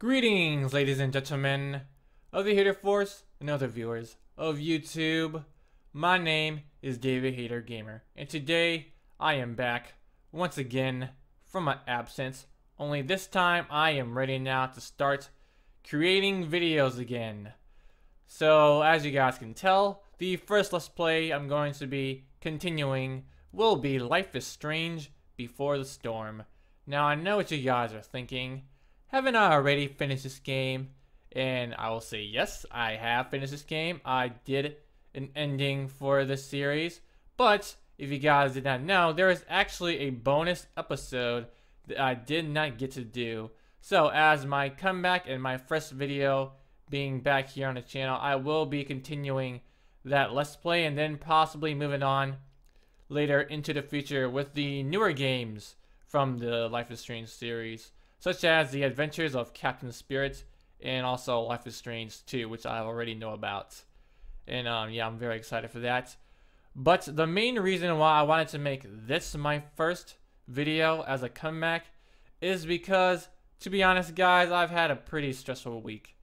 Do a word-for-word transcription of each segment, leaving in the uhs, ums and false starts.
Greetings, ladies and gentlemen of the Hater Force and other viewers of YouTube. My name is David Hater Gamer, and today I am back once again from my absence. Only this time I am ready now to start creating videos again. So as you guys can tell, the first Let's Play I'm going to be continuing will be Life is Strange Before the Storm. Now I know what you guys are thinking. Haven't I already finished this game? And I will say yes, I have finished this game. I did an ending for this series. But if you guys did not know, there is actually a bonus episode that I did not get to do. So as my comeback and my first video being back here on the channel, I will be continuing that Let's Play and then possibly moving on later into the future with the newer games from the Life is Strange series, such as The Adventures of Captain Spirit and also Life is Strange two, which I already know about. And um, yeah, I'm very excited for that. But the main reason why I wanted to make this my first video as a comeback is because, to be honest guys, I've had a pretty stressful week.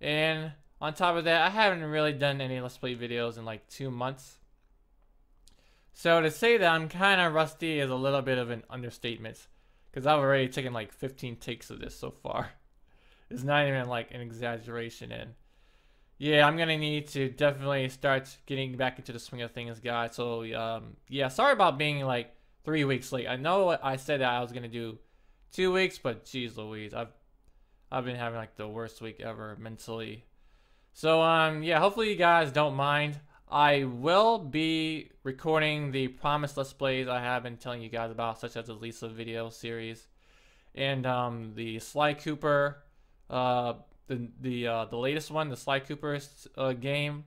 And on top of that, I haven't really done any Let's Play videos in like two months. So to say that I'm kind of rusty is a little bit of an understatement, because I've already taken like fifteen takes of this so far. It's not even like an exaggeration. And yeah, I'm going to need to definitely start getting back into the swing of things, guys. So um, yeah, sorry about being like three weeks late. I know I said that I was going to do two weeks, but geez Louise, I've, I've been having like the worst week ever mentally. So um, yeah, hopefully you guys don't mind. I will be recording the promised Let's Plays I have been telling you guys about, such as the Lisa video series and um, the Sly Cooper, uh, the the uh, the latest one, the Sly Cooper uh, game.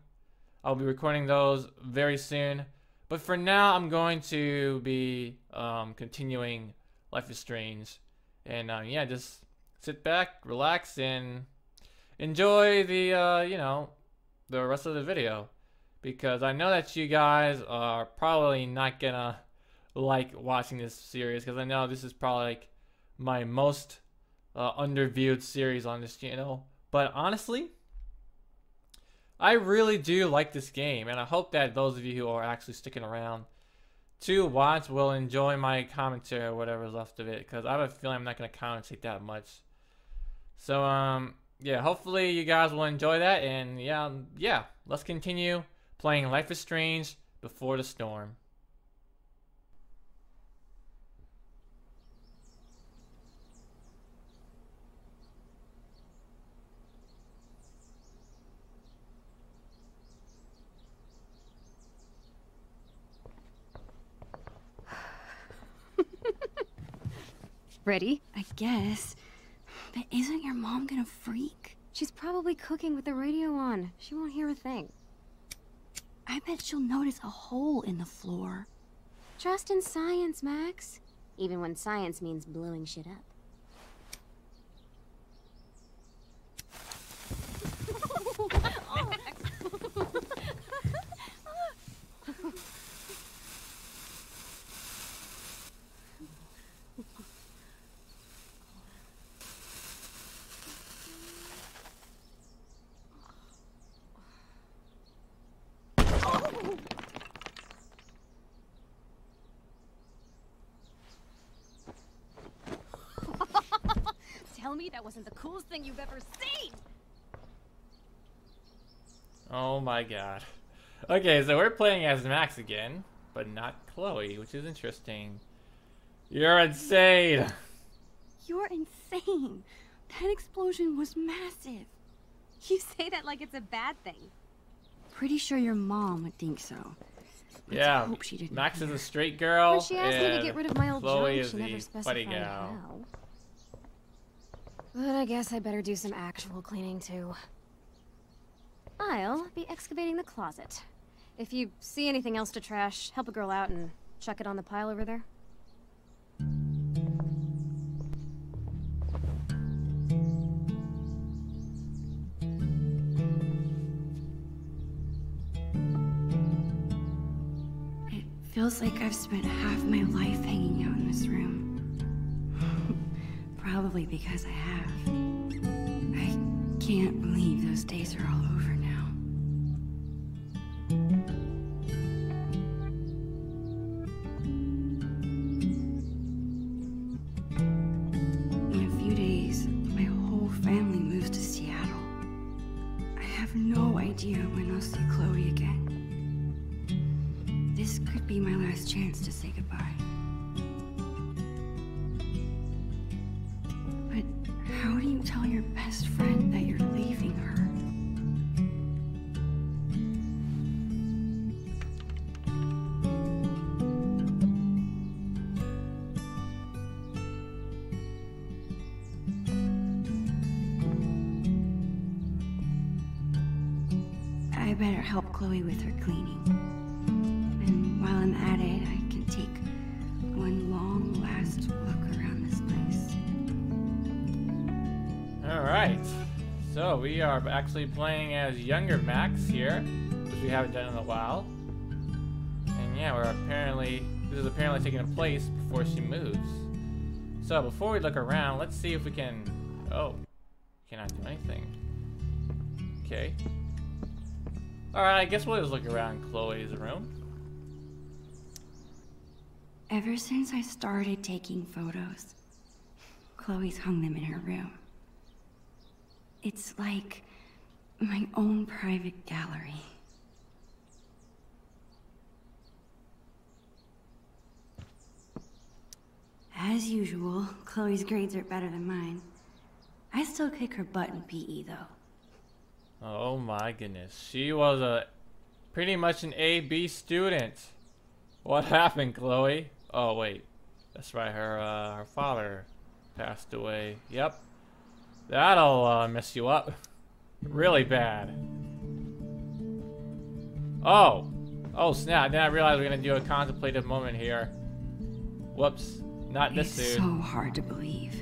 I'll be recording those very soon. But for now, I'm going to be um, continuing Life is Strange, and um, yeah, just sit back, relax, and enjoy the uh, you know the rest of the video. Because I know that you guys are probably not gonna like watching this series, because I know this is probably like my most uh, underviewed series on this channel. But honestly, I really do like this game, and I hope that those of you who are actually sticking around to watch will enjoy my commentary or whatever's left of it, because I have a feeling I'm not gonna commentate that much. So um, yeah, hopefully you guys will enjoy that, and yeah, yeah, let's continue playing Life is Strange Before the Storm. Ready? I guess. But isn't your mom gonna freak? She's probably cooking with the radio on. She won't hear a thing. I bet she'll notice a hole in the floor. Trust in science, Max. Even when science means blowing shit up. That wasn't the coolest thing you've ever seen. Oh my god. Okay, so we're playing as Max again, but not Chloe, which is interesting. You're insane. You're insane. That explosion was massive. You say that like it's a bad thing. Pretty sure your mom would think so. Let's yeah, hope she didn't Max hear. Is a straight girl. When she asked me to get rid of my old Chloe junk, she never specified how. But I guess I better do some actual cleaning, too. I'll be excavating the closet. If you see anything else to trash, help a girl out and chuck it on the pile over there. It feels like I've spent half my life hanging out in this room. Probably because I have. can't believe those days are all over now. In a few days, my whole family moves to Seattle. I have no idea when I'll see Chloe again. This could be my last chance to say goodbye. Tell your best friend that you're leaving her. I better help Chloe with her cleaning. And while I'm at it, I can take one long last look around this place. Alright, so we are actually playing as younger Max here, which we haven't done in a while. And yeah, we're apparently, this is apparently taking place before she moves. So before we look around, let's see if we can, oh, cannot do anything. Okay. Alright, I guess we'll just look around Chloe's room. Ever since I started taking photos, Chloe's hung them in her room. It's like my own private gallery. As usual, Chloe's grades are better than mine. I still kick her butt in P E though. Oh my goodness. She was a pretty much an A B student. What happened, Chloe? Oh wait. That's right, her uh, her father passed away. Yep. That'll uh, mess you up really bad. Oh. Oh, snap. Then I realized we're going to do a contemplative moment here. Whoops. Not this dude. It's so hard to believe.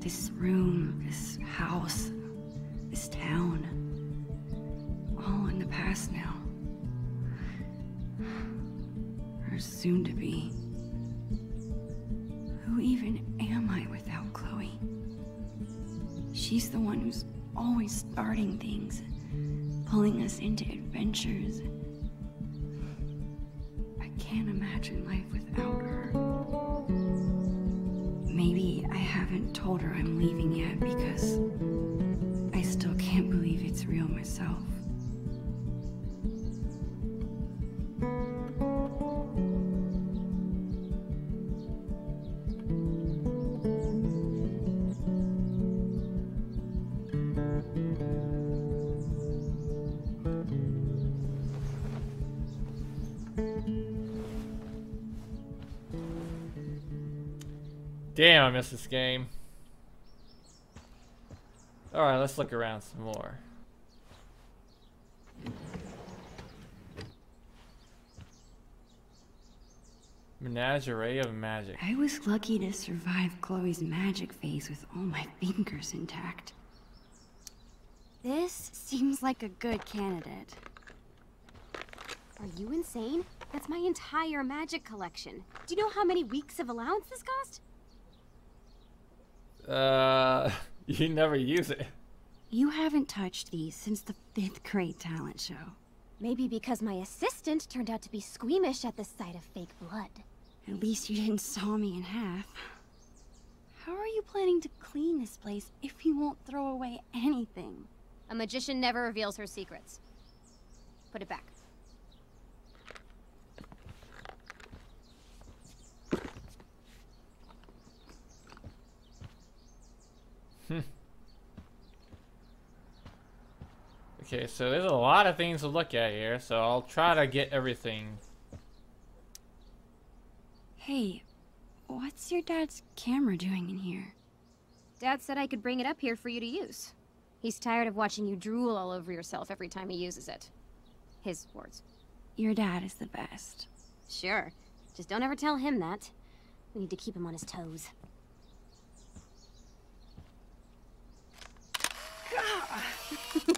This room, this house, this town. All in the past now. Or soon to be. Who even am I without Chloe? She's the one who's always starting things, pulling us into adventures. I can't imagine life without her. Maybe I haven't told her I'm leaving yet because I still can't believe it's real myself. Damn, I miss this game. Alright, let's look around some more. Menagerie of magic. I was lucky to survive Chloe's magic phase with all my fingers intact. This seems like a good candidate. Are you insane? That's my entire magic collection. Do you know how many weeks of allowance this cost? Uh, you never use it. You haven't touched these since the fifth grade talent show. Maybe because my assistant turned out to be squeamish at the sight of fake blood. At least you didn't saw me in half. How are you planning to clean this place if you won't throw away anything? A magician never reveals her secrets. Put it back. Okay, so there's a lot of things to look at here, so I'll try to get everything. Hey, what's your dad's camera doing in here? Dad said I could bring it up here for you to use. He's tired of watching you drool all over yourself every time he uses it. His words. Your dad is the best. Sure. Just don't ever tell him that. We need to keep him on his toes.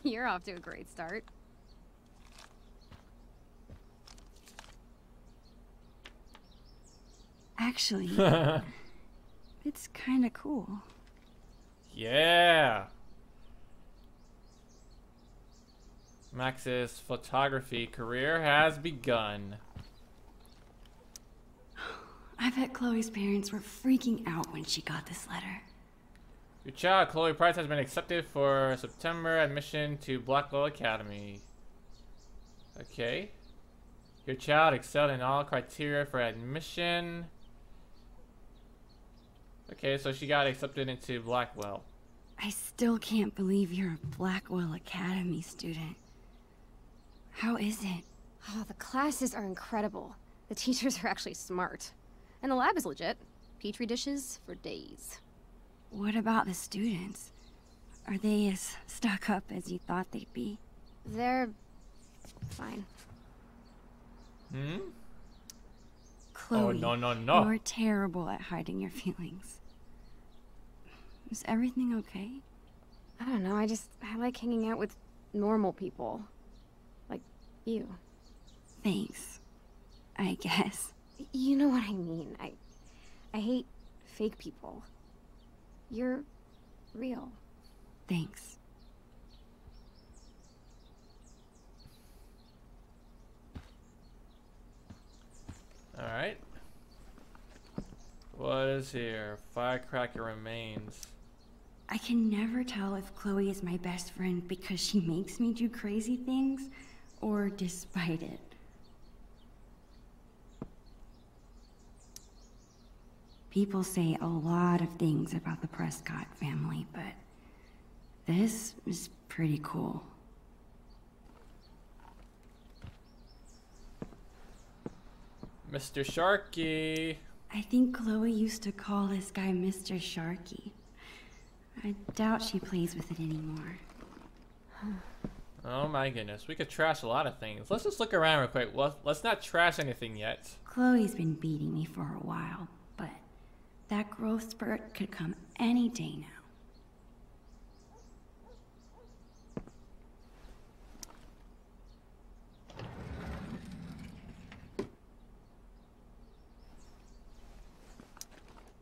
You're off to a great start. Actually, it's kind of cool. Yeah. Max's photography career has begun. I bet Chloe's parents were freaking out when she got this letter. Your child, Chloe Price, has been accepted for September admission to Blackwell Academy. Okay. Your child excelled in all criteria for admission. Okay, so she got accepted into Blackwell. I still can't believe you're a Blackwell Academy student. How is it? Oh, the classes are incredible. The teachers are actually smart. And the lab is legit. Petri dishes for days. What about the students? Are they as stuck up as you thought they'd be? They're fine. Hmm? Chloe, oh, no, no, no. You're terrible at hiding your feelings. Is everything okay? I don't know, I just, I like hanging out with normal people. Like you. Thanks. I guess. You know what I mean. I, I hate fake people. You're real. Thanks. Alright. What is here? Firecracker remains. I can never tell if Chloe is my best friend because she makes me do crazy things or despite it. People say a lot of things about the Prescott family, but this is pretty cool. Mister Sharky. I think Chloe used to call this guy Mister Sharky. I doubt she plays with it anymore. Oh my goodness, we could trash a lot of things. Let's just look around real quick. Well, let's not trash anything yet. Chloe's been beating me for a while, but that growth spurt could come any day now.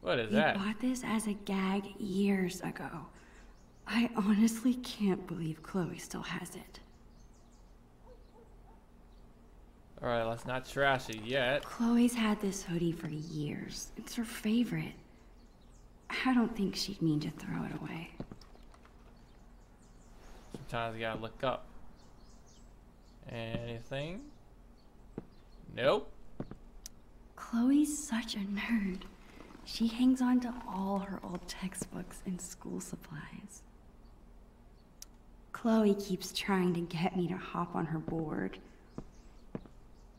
What is that? We bought this as a gag years ago. I honestly can't believe Chloe still has it. Alright, let's not trash it yet. Chloe's had this hoodie for years. It's her favorite. I don't think she'd mean to throw it away. Sometimes you gotta look up. Anything? Nope. Chloe's such a nerd. She hangs on to all her old textbooks and school supplies. Chloe keeps trying to get me to hop on her board.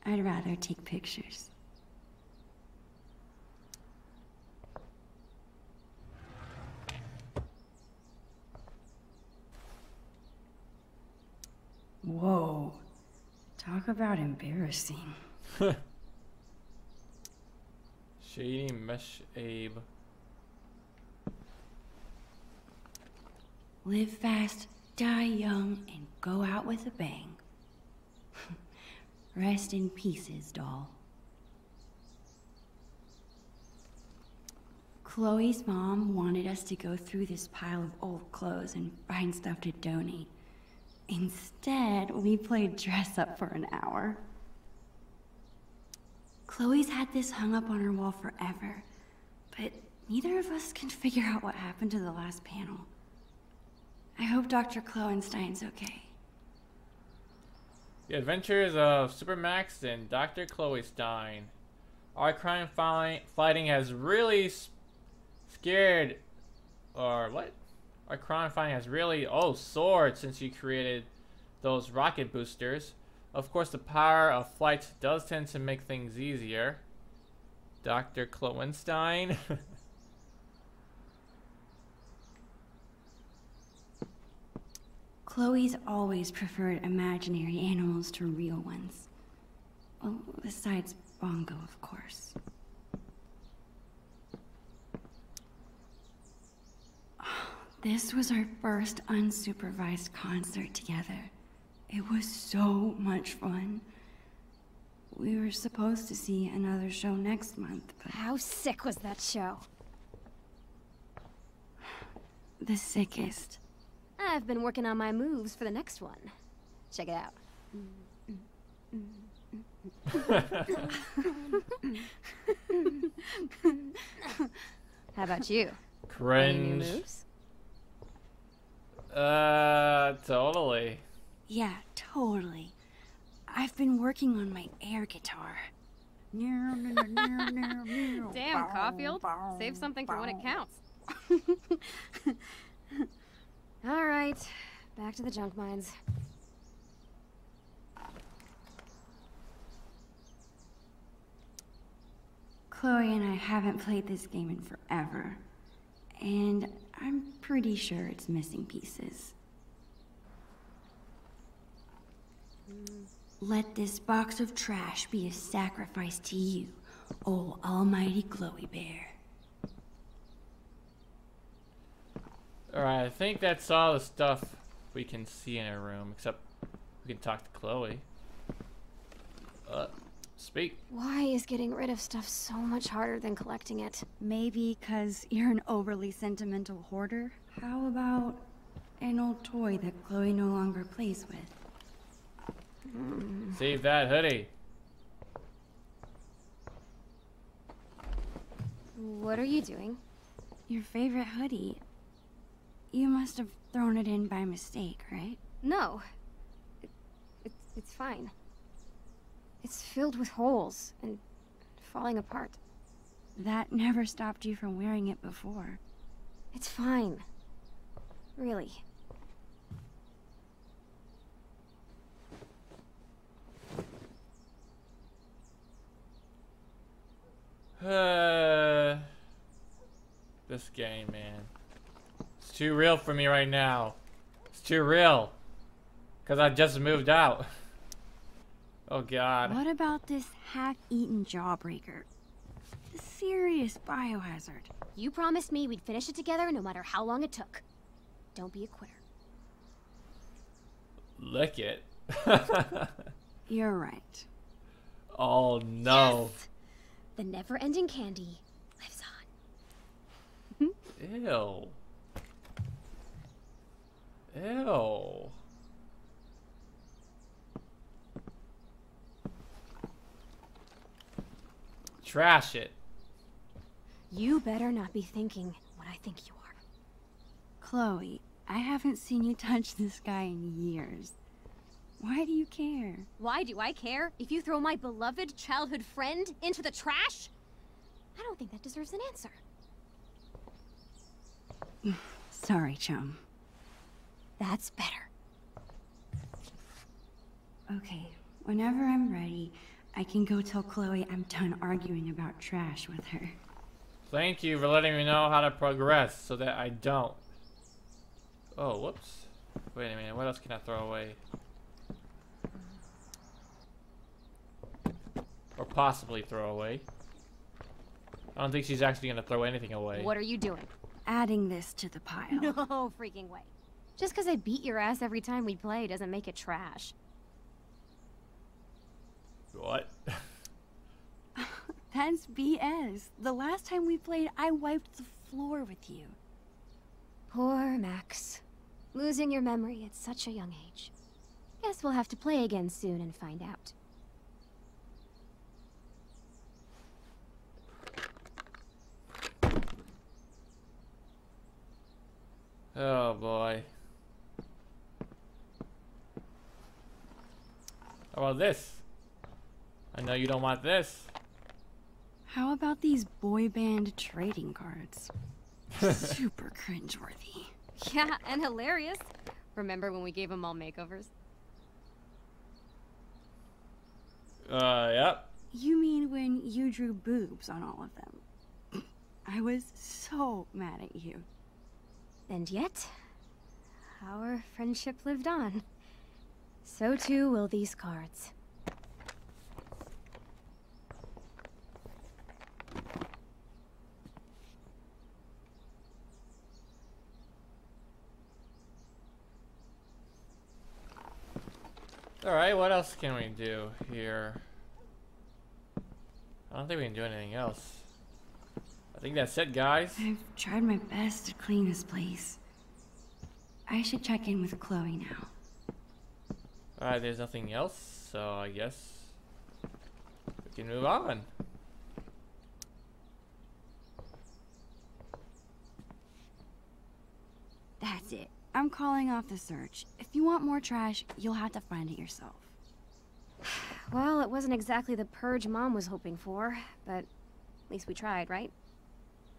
I'd rather take pictures. Whoa. Talk about embarrassing. Shady mesh Abe. Live fast, die young, and go out with a bang. Rest in pieces, doll. Chloe's mom wanted us to go through this pile of old clothes and find stuff to donate. Instead, we played dress up for an hour. Chloe's had this hung up on her wall forever, but neither of us can figure out what happened to the last panel. I hope Doctor Kloenstein's okay. The Adventures of Supermax and Doctor Kloenstein. Our crime fighting has really scared, or what? Our crime fighting has really, oh, soared since you created those rocket boosters. Of course, the power of flight does tend to make things easier. Doctor Kloenstein. Chloe's always preferred imaginary animals to real ones. Oh, besides Bongo, of course. This was our first unsupervised concert together. It was so much fun. We were supposed to see another show next month, but... How sick was that show? The sickest. I've been working on my moves for the next one. Check it out. How about you? Cringe. Uh, totally. Yeah, totally. I've been working on my air guitar. Damn, Caulfield. Save something for when it counts. All right, back to the junk mines. Chloe and I haven't played this game in forever, and I'm pretty sure it's missing pieces. Mm. Let this box of trash be a sacrifice to you, oh almighty Chloe Bear. Alright, I think that's all the stuff we can see in our room, except we can talk to Chloe. Uh, speak. Why is getting rid of stuff so much harder than collecting it? Maybe because you're an overly sentimental hoarder? How about an old toy that Chloe no longer plays with? Mm. Save that hoodie. What are you doing? Your favorite hoodie. You must have thrown it in by mistake, right? No. It, it, it's fine. It's filled with holes and falling apart. That never stopped you from wearing it before. It's fine. Really. Uh, this game, man. It's too real for me right now. It's too real. Because I just moved out. Oh, God. What about this half-eaten jawbreaker? It's a serious biohazard. You promised me we'd finish it together no matter how long it took. Don't be a quitter. Lick it. You're right. Oh, no. Yes! The never-ending candy lives on. Ew. Ew. Trash it. You better not be thinking what I think you are. Chloe, I haven't seen you touch this guy in years. Why do you care? Why do I care? If you throw my beloved childhood friend into the trash? I don't think that deserves an answer. Sorry, chum. That's better. Okay, whenever I'm ready, I can go tell Chloe I'm done arguing about trash with her. Thank you for letting me know how to progress so that I don't. Oh, whoops. Wait a minute, what else can I throw away? Or possibly throw away. I don't think she's actually gonna throw anything away. What are you doing? Adding this to the pile. No freaking way. Just because I beat your ass every time we play doesn't make it trash. What? That's B S. The last time we played, I wiped the floor with you. Poor Max. Losing your memory at such a young age. Guess we'll have to play again soon and find out. Oh boy. How about this? I know you don't want this. How about these boy band trading cards? Super cringeworthy. Yeah, and hilarious. Remember when we gave them all makeovers? Uh, yep. You mean when you drew boobs on all of them? I was so mad at you. And yet, our friendship lived on. So too will these cards. All right, what else can we do here? I don't think we can do anything else. I think that's it, guys. I've tried my best to clean this place. I should check in with Chloe now. Alright, there's nothing else, so I guess we can move on. That's it. I'm calling off the search. If you want more trash, you'll have to find it yourself. Well, it wasn't exactly the purge Mom was hoping for, but at least we tried, right?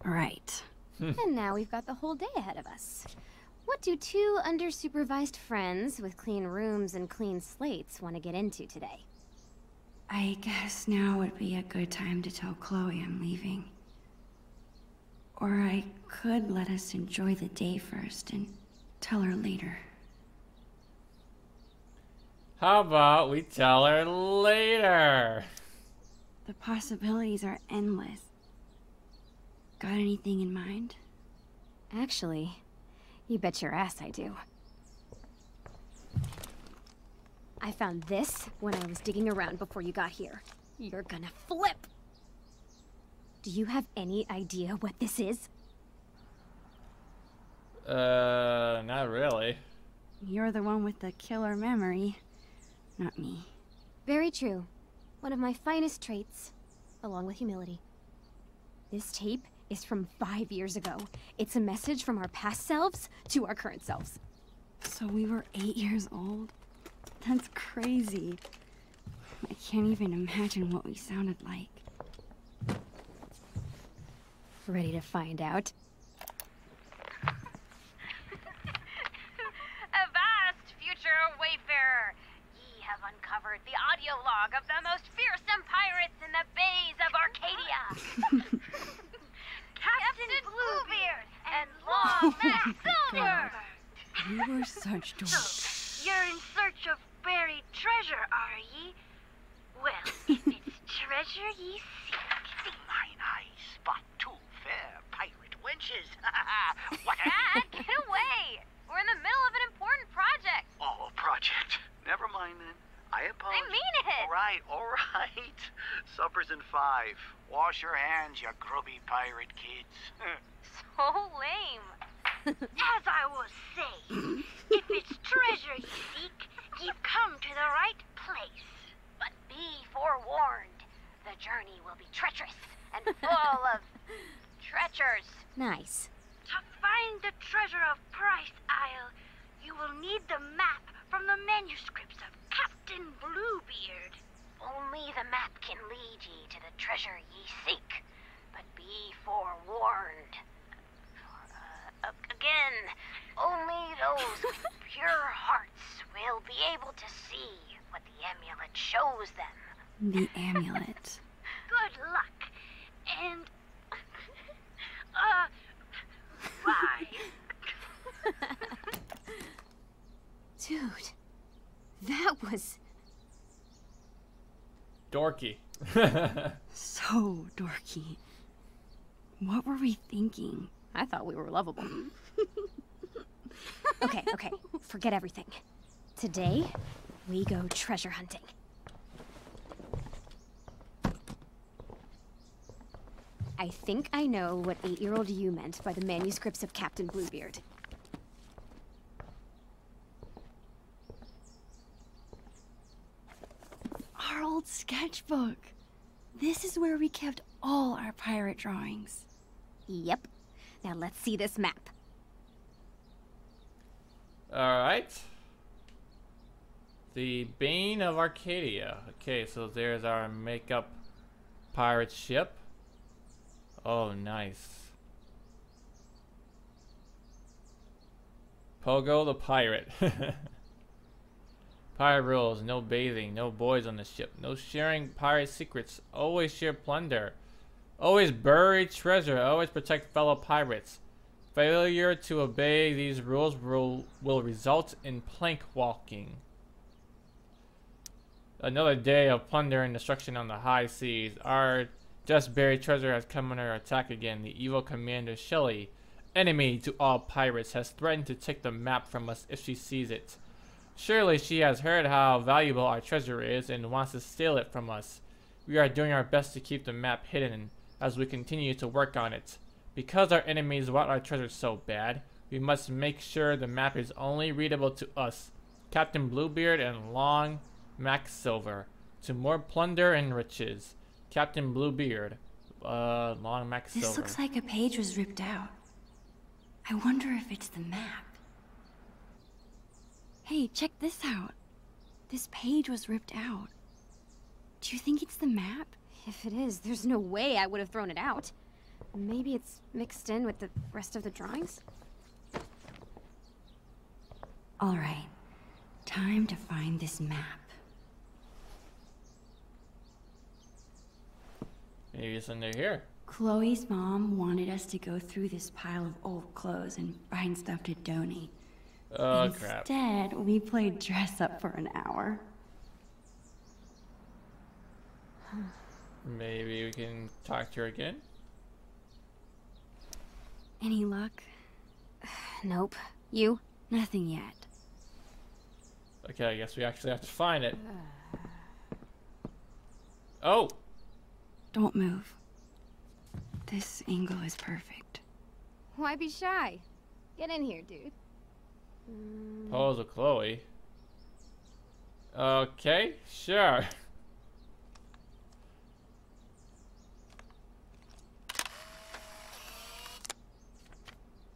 Right. And now we've got the whole day ahead of us. What do two under-supervised friends with clean rooms and clean slates want to get into today? I guess now would be a good time to tell Chloe I'm leaving. Or I could let us enjoy the day first and tell her later. How about we tell her later? The possibilities are endless. Got anything in mind? Actually, you bet your ass I do. I found this when I was digging around before you got here. You're gonna flip! Do you have any idea what this is? Uh, not really. You're the one with the killer memory, not me. Very true. One of my finest traits, along with humility. This tape is from five years ago. It's a message from our past selves to our current selves. So we were eight years old? That's crazy. I can't even imagine what we sounded like. Ready to find out? Avast, future wayfarer! Ye have uncovered the audio log of the most fearsome pirates in the bays of Arcadia! Captain Bluebeard and Long Matt Silver! You were such dorks. So, you're in search of buried treasure, are ye? Well, if it's treasure ye seek, mine eyes spot two fair pirate wenches. What? Dad, get away! We're in the middle of an important project. Oh, a project. Never mind then. I apologize. I mean it! Alright, alright. Supper's in five. Wash your hands, you grubby pirate kids. So lame. As I was saying, if it's treasure you seek, you've come to the right place. But be forewarned, the journey will be treacherous and full of treachers. Nice. To find the treasure of Price Isle, you will need the map from the manuscripts of Captain Bluebeard. Only the map can lead ye to the treasure ye seek, but be forewarned. Uh, again, only those with pure hearts will be able to see what the amulet shows them. The amulet. Good luck, and uh, bye. Dude, that was... dorky. So dorky. What were we thinking? I thought we were lovable. Okay, okay. Forget everything. Today, we go treasure hunting. I think I know what eight-year-old you meant by the manuscripts of Captain Bluebeard. Our old sketchbook. This is where we kept all our pirate drawings. Yep. Now let's see this map. Alright. The Bane of Arcadia. Okay, so there's our makeup pirate ship. Oh, nice. Pogo the pirate. Pirate rules, no bathing, no boys on the ship, no sharing pirate secrets, always share plunder, always bury treasure, always protect fellow pirates. Failure to obey these rules will, will result in plank walking. Another day of plunder and destruction on the high seas. Our just buried treasure has come under attack again. The evil Commander Shelley, enemy to all pirates, has threatened to take the map from us if she sees it. Surely she has heard how valuable our treasure is and wants to steal it from us. We are doing our best to keep the map hidden as we continue to work on it. Because our enemies want our treasure so bad, we must make sure the map is only readable to us Captain Bluebeard and Long Mac Silver, to more plunder and riches. Captain Bluebeard, uh, Long Mac Silver. This looks like a page was ripped out. I wonder if it's the map. Hey, check this out. This page was ripped out. Do you think it's the map? If it is, there's no way I would have thrown it out. Maybe it's mixed in with the rest of the drawings? All right. Time to find this map. Maybe it's under here. Chloe's mom wanted us to go through this pile of old clothes and find stuff to donate. Oh, Instead, crap. Instead, we played dress up for an hour. Maybe we can talk to her again? Any luck? Nope. You? Nothing yet. Okay, I guess we actually have to find it. Oh! Don't move. This angle is perfect. Why be shy? Get in here, dude. Pose with Chloe. Okay, sure.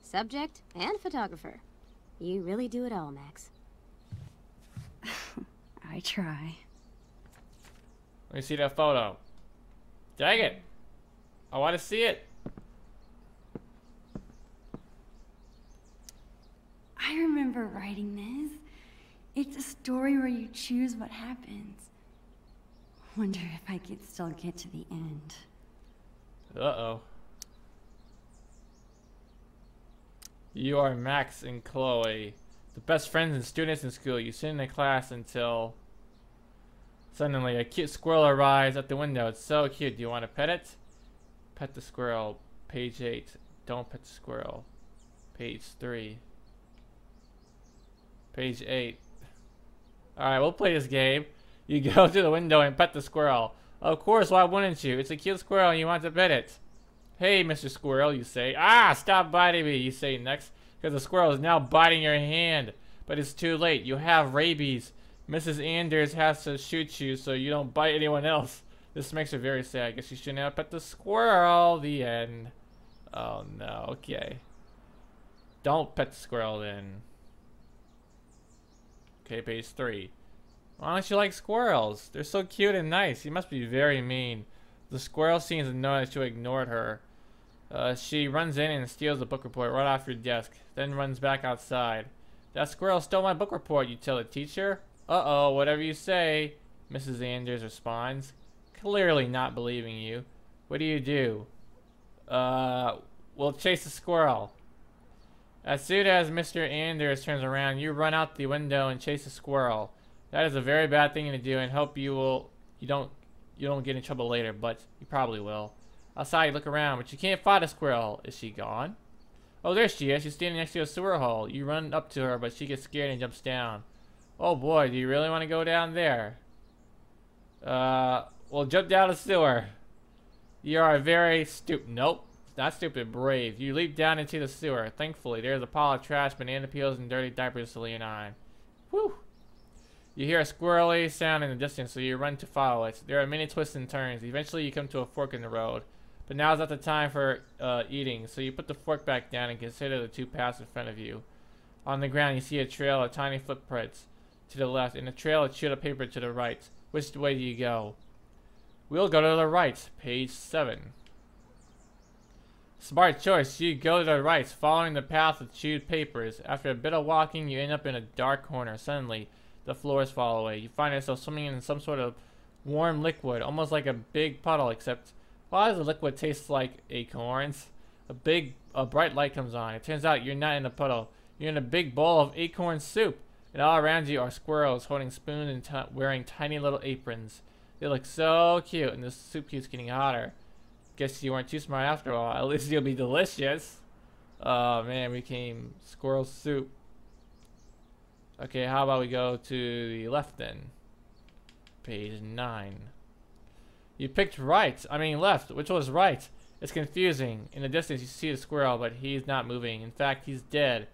Subject and photographer. You really do it all, Max. I try. Let me see that photo. Dang it! I want to see it. I remember writing this. It's a story where you choose what happens. Wonder if I could still get to the end. Uh-oh. You are Max and Chloe, the best friends and students in school. You sit in a class until suddenly a cute squirrel arrives at the window. It's so cute. Do you want to pet it? Pet the squirrel. Page eight. Don't pet the squirrel. Page three. Page eight. Alright, we'll play this game. You go to the window and pet the squirrel. Of course, why wouldn't you? It's a cute squirrel and you want to pet it. Hey, Mister Squirrel, you say. Ah, stop biting me, you say next. Because the squirrel is now biting your hand. But it's too late. You have rabies. Missus Anders has to shoot you so you don't bite anyone else. This makes her very sad. I guess you shouldn't have pet the squirrel. The end. Oh, no. Okay. Don't pet the squirrel, then. Okay, page three. Why don't you like squirrels? They're so cute and nice. You must be very mean. The squirrel seems annoyed that you ignored her. Uh, she runs in and steals the book report right off your desk, then runs back outside. That squirrel stole my book report, you tell the teacher. Uh-oh, whatever you say, Missus Anders responds, clearly not believing you. What do you do? Uh, we'll chase the squirrel. As soon as Mister Anders turns around, you run out the window and chase the squirrel. That is a very bad thing to do, and hope you will you don't you don't get in trouble later, but you probably will. Outside, you look around, but you can't find a squirrel. Is she gone? Oh, there she is. She's standing next to a sewer hole. You run up to her, but she gets scared and jumps down. Oh boy, do you really want to go down there? Uh, well, jump down the sewer. You are very stupid. Nope. Not stupid, brave. You leap down into the sewer. Thankfully, there's a pile of trash, banana peels, and dirty diapers to lean on. Whew. You hear a squirrely sound in the distance, so you run to follow it. There are many twists and turns. Eventually, you come to a fork in the road. But now is not the time for uh, eating, so you put the fork back down and consider the two paths in front of you. On the ground, you see a trail of tiny footprints to the left, and a trail of chewed up paper to the right. Which way do you go? We'll go to the right. Page seven. Smart choice. You go to the right, following the path of chewed papers. After a bit of walking, you end up in a dark corner. Suddenly, the floors fall away. You find yourself swimming in some sort of warm liquid, almost like a big puddle, except why does the liquid taste like acorns? A big, a bright light comes on. It turns out you're not in a puddle. You're in a big bowl of acorn soup, and all around you are squirrels holding spoons and t wearing tiny little aprons. They look so cute, and the soup keeps getting hotter. Guess you weren't too smart after all. At least you'll be delicious. Oh man, we came squirrel soup. Okay, how about we go to the left then? Page nine. You picked right. I mean left, which was right. It's confusing. In the distance you see the squirrel, but he's not moving. In fact, he's dead.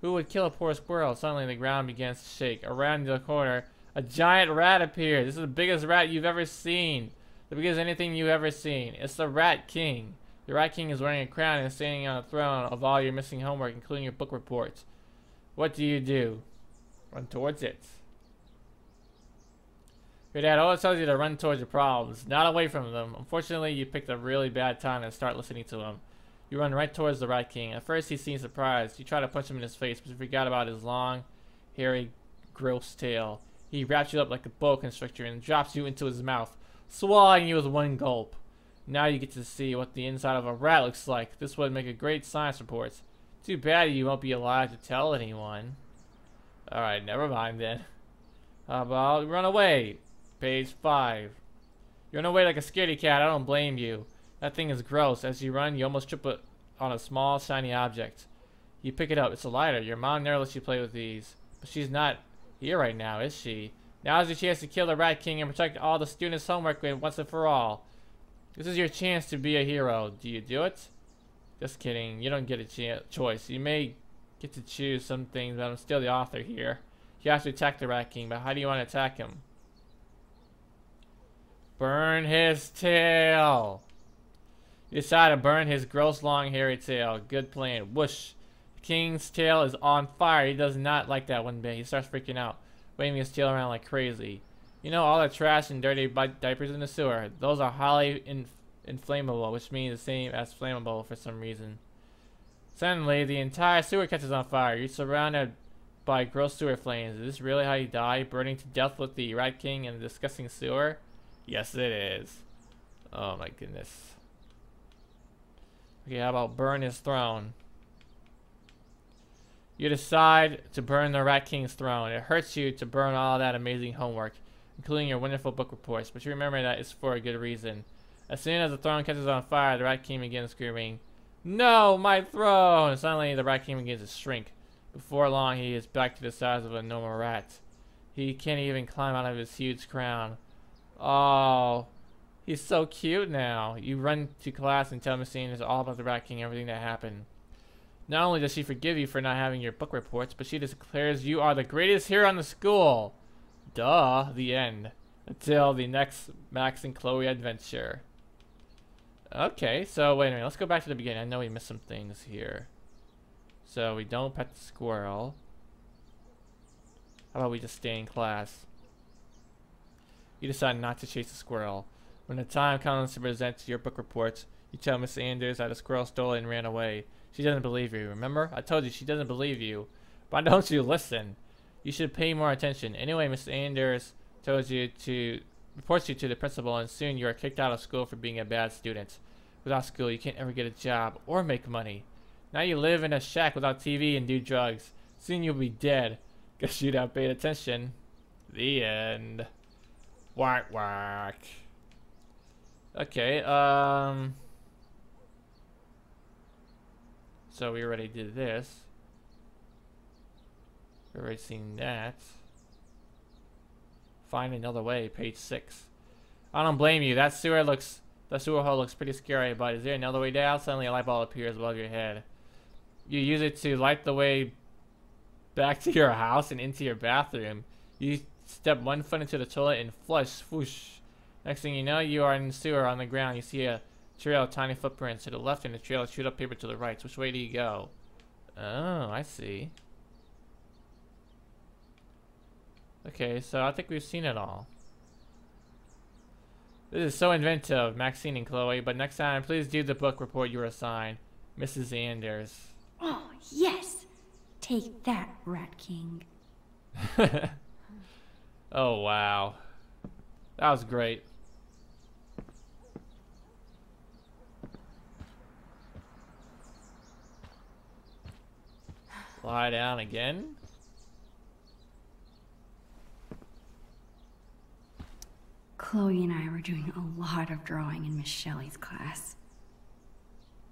Who would kill a poor squirrel? Suddenly the ground begins to shake. Around the corner, a giant rat appeared. This is the biggest rat you've ever seen. The biggest anything you've ever seen. It's the Rat King. The Rat King is wearing a crown and standing on a throne of all your missing homework, including your book reports. What do you do? Run towards it. Your dad always tells you to run towards your problems, not away from them. Unfortunately, you picked a really bad time to start listening to him. You run right towards the Rat King. At first, he seems surprised. You try to punch him in his face, but you forgot about his long, hairy, gross tail. He wraps you up like a boa constrictor and drops you into his mouth, swallowing you with one gulp. Now you get to see what the inside of a rat looks like. This would make a great science report. Too bad you won't be alive to tell anyone. Alright, never mind then. How about run away? Page five. You run away like a scaredy cat. I don't blame you. That thing is gross. As you run, you almost trip on a small, shiny object. You pick it up. It's a lighter. Your mom never lets you play with these. But she's not here right now, is she? Now's your chance to kill the Rat King and protect all the students' homework once and for all. This is your chance to be a hero. Do you do it? Just kidding. You don't get a choice. You may get to choose some things, but I'm still the author here. You have to attack the Rat King, but how do you want to attack him? Burn his tail! You decide to burn his gross, long, hairy tail. Good plan. Whoosh. The king's tail is on fire. He does not like that one bit. He starts freaking out, waving his tail around like crazy. You know, all the trash and dirty diapers in the sewer. Those are highly in inflammable, which means the same as flammable for some reason. Suddenly, the entire sewer catches on fire. You're surrounded by gross sewer flames. Is this really how you die? Burning to death with the Rat King in a disgusting sewer? Yes, it is. Oh my goodness. Okay, how about burn his throne? You decide to burn the Rat King's throne. It hurts you to burn all that amazing homework, including your wonderful book reports, but you remember that it's for a good reason. As soon as the throne catches on fire, the Rat King begins screaming, "No, my throne!" And suddenly the Rat King begins to shrink. Before long, he is back to the size of a normal rat. He can't even climb out of his huge crown. Oh, he's so cute now. You run to class and tell Miss Sanders all about the Rat King and everything that happened. Not only does she forgive you for not having your book reports, but she declares you are the greatest hero in the school. Duh, the end. Until the next Max and Chloe adventure. Okay, so wait a minute. Let's go back to the beginning. I know we missed some things here. So we don't pet the squirrel. How about we just stay in class? You decide not to chase the squirrel. When the time comes to present your book reports, you tell Miss Sanders that the squirrel stole it and ran away. She doesn't believe you, remember? I told you she doesn't believe you. Why don't you listen? You should pay more attention. Anyway, Miss Sanders tells you to reports you to the principal, and soon you are kicked out of school for being a bad student. Without school, you can't ever get a job or make money. Now you live in a shack without T V and do drugs. Soon you'll be dead. Guess you don't pay attention. The end. Whack whack. Okay, um so we already did this. We've already seen that. Find another way, page six. I don't blame you. That sewer looks that sewer hole looks pretty scary, but is there another way down? Suddenly a light bulb appears above your head. You use it to light the way back to your house and into your bathroom. You step one foot into the toilet and flush, whoosh. Next thing you know, you are in the sewer on the ground. You see a trail of tiny footprints to the left and a trail of chewed-up paper to the right. Which way do you go? Oh, I see. Okay, so I think we've seen it all. This is so inventive, Maxine and Chloe, but next time, please do the book report you were assigned. Missus Anders. Oh, yes! Take that, Rat King. Oh, wow. That was great. Lie down again. Chloe and I were doing a lot of drawing in Miss Shelley's class.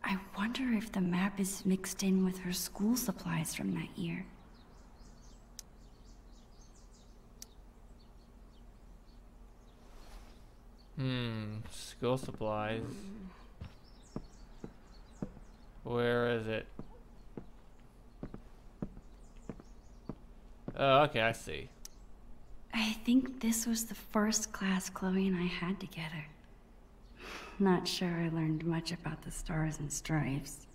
I wonder if the map is mixed in with her school supplies from that year. Hmm, school supplies. Where is it? Oh, okay, I see. I think this was the first class Chloe and I had together. Not sure I learned much about the Stars and Stripes.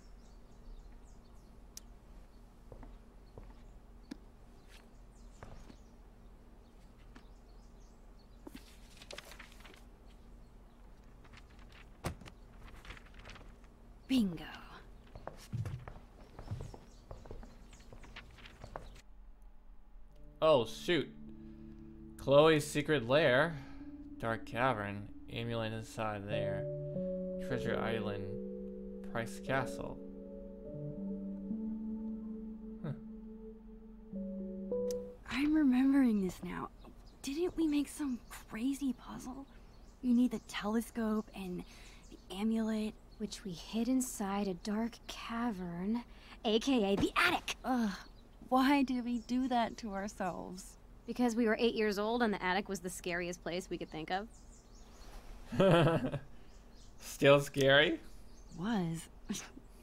Bingo. Oh, shoot. Chloe's secret lair. Dark cavern. Amulet inside there. Treasure Island. Price Castle. Huh. I'm remembering this now. Didn't we make some crazy puzzle? You need the telescope and the amulet, which we hid inside a dark cavern, aka the attic. Ugh. Why did we do that to ourselves? Because we were eight years old and the attic was the scariest place we could think of. Still scary? Was.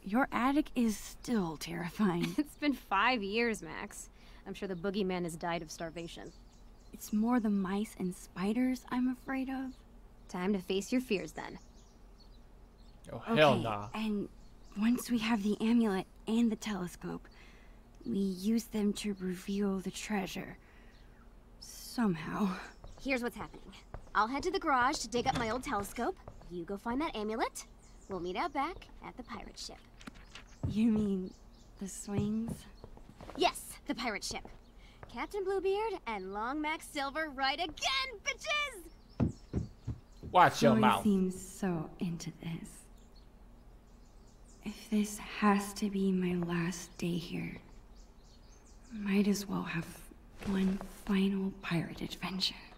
Your attic is still terrifying. It's been five years, Max. I'm sure the boogeyman has died of starvation. It's more the mice and spiders I'm afraid of. Time to face your fears then. Oh, hell okay, nah. And once we have the amulet and the telescope, we use them to reveal the treasure. Somehow. Here's what's happening. I'll head to the garage to dig up my old telescope. You go find that amulet. We'll meet out back at the pirate ship. You mean the swings? Yes, the pirate ship. Captain Bluebeard and Long Mac Silver right again, bitches! Watch your mouth. Chloe seems so into this. If this has to be my last day here, might as well have one final pirate adventure.